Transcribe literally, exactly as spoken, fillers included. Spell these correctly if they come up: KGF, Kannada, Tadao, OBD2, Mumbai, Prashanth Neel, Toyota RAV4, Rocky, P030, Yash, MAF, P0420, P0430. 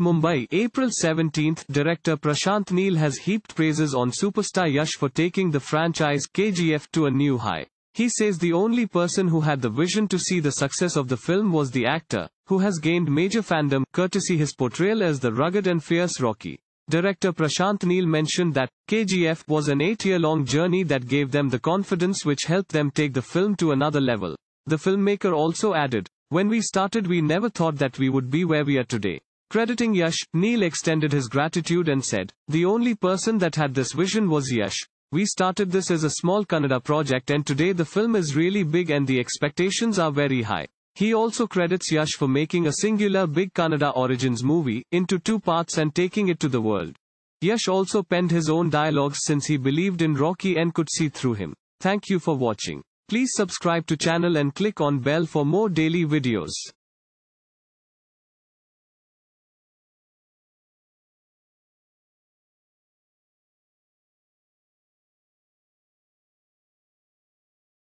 Mumbai, April seventeenth, director Prashanth Neel has heaped praises on superstar Yash for taking the franchise K G F to a new high. He says the only person who had the vision to see the success of the film was the actor, who has gained major fandom, courtesy his portrayal as the rugged and fierce Rocky. Director Prashanth Neel mentioned that K G F was an eight-year-long journey that gave them the confidence which helped them take the film to another level. The filmmaker also added, "When we started, we never thought that we would be where we are today." Crediting Yash, Neel extended his gratitude and said, "The only person that had this vision was Yash. We started this as a small Kannada project and today the film is really big and the expectations are very high." He also credits Yash for making a singular big Kannada origins movie, into two parts and taking it to the world. Yash also penned his own dialogues since he believed in Rocky and could see through him. Thank you for watching. Please subscribe to channel and click on bell for more daily videos.